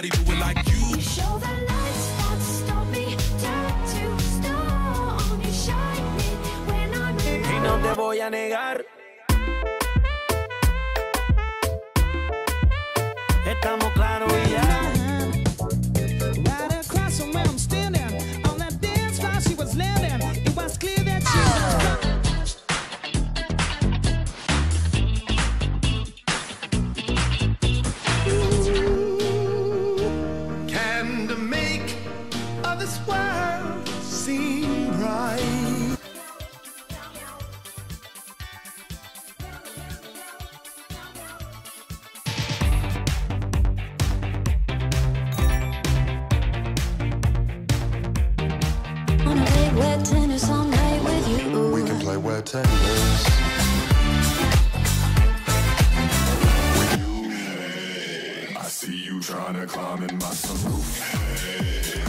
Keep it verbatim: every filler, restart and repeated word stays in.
nobody do it like you. You show the lights that stop me, turn to stone. You shine me when I'm in love. Y no te voy a negar. Estamos claros y ya. Right across from where I'm standing, on that dance floor she was landing. It was clear that she was coming. I see you trying to climb in my sunroof. Hey.